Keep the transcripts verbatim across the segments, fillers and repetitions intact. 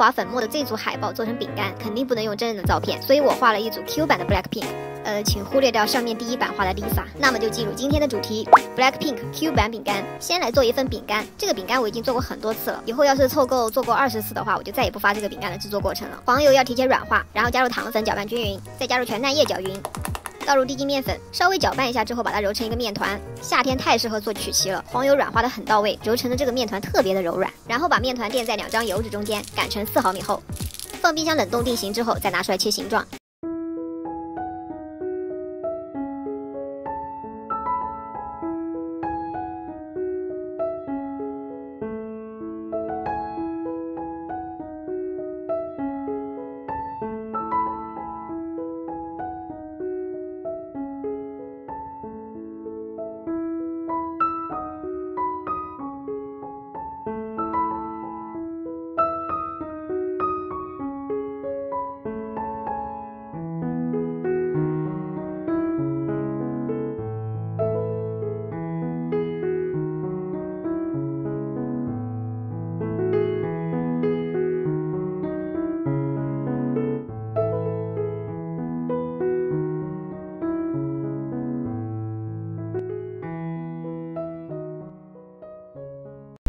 华粉末的这组海报做成饼干，肯定不能用真人的照片，所以我画了一组 Q 版的 BLACKPINK。呃，请忽略掉上面第一版画的 Lisa。那么就进入今天的主题 ，BLACKPINK Q 版饼干。先来做一份饼干，这个饼干我已经做过很多次了，以后要是凑够做过二十次的话，我就再也不发这个饼干的制作过程了。黄油要提前软化，然后加入糖粉搅拌均匀，再加入全蛋液搅匀。 倒入低筋面粉，稍微搅拌一下之后，把它揉成一个面团。夏天太适合做曲奇了，黄油软化的很到位，揉成的这个面团特别的柔软。然后把面团垫在两张油纸中间，擀成四毫米厚，放冰箱冷冻定型之后，再拿出来切形状。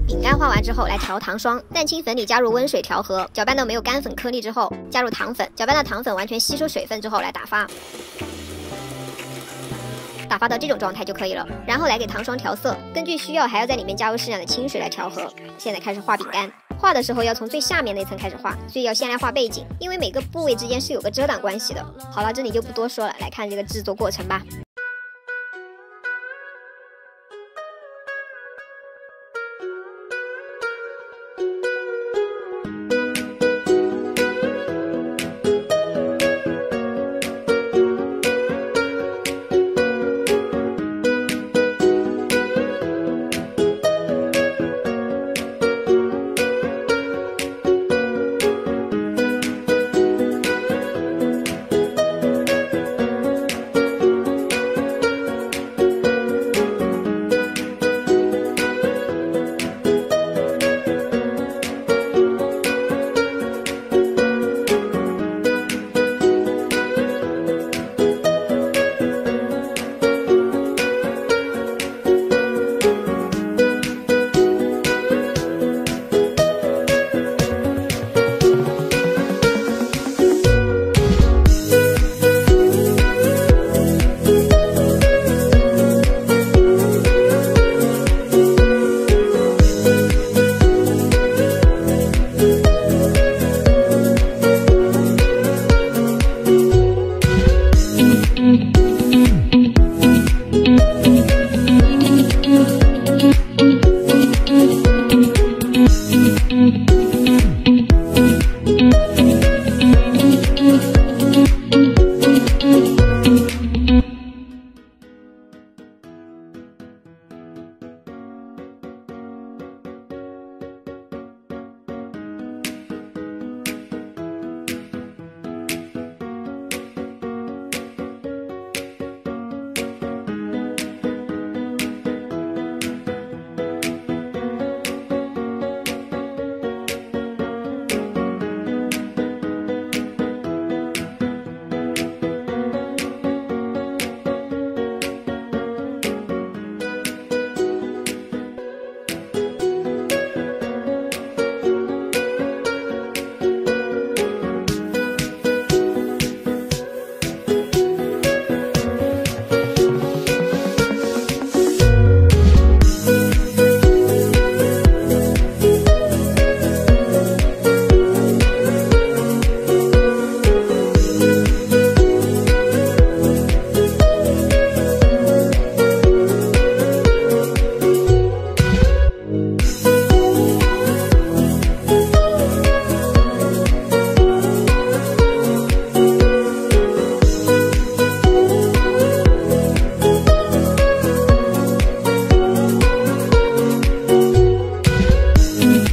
饼干画完之后，来调糖霜。蛋清粉里加入温水调和，搅拌到没有干粉颗粒之后，加入糖粉，搅拌到糖粉完全吸收水分之后，来打发，打发到这种状态就可以了。然后来给糖霜调色，根据需要还要在里面加入适量的清水来调和。现在开始画饼干，画的时候要从最下面那层开始画，所以要先来画背景，因为每个部位之间是有个遮挡关系的。好了，这里就不多说了，来看这个制作过程吧。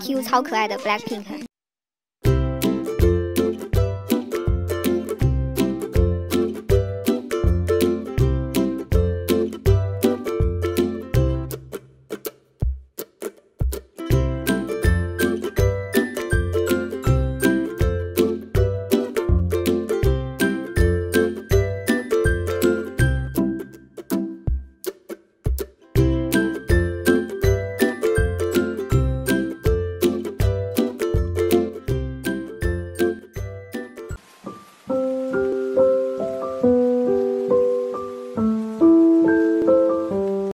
Q 超可爱的 BLACKPINK。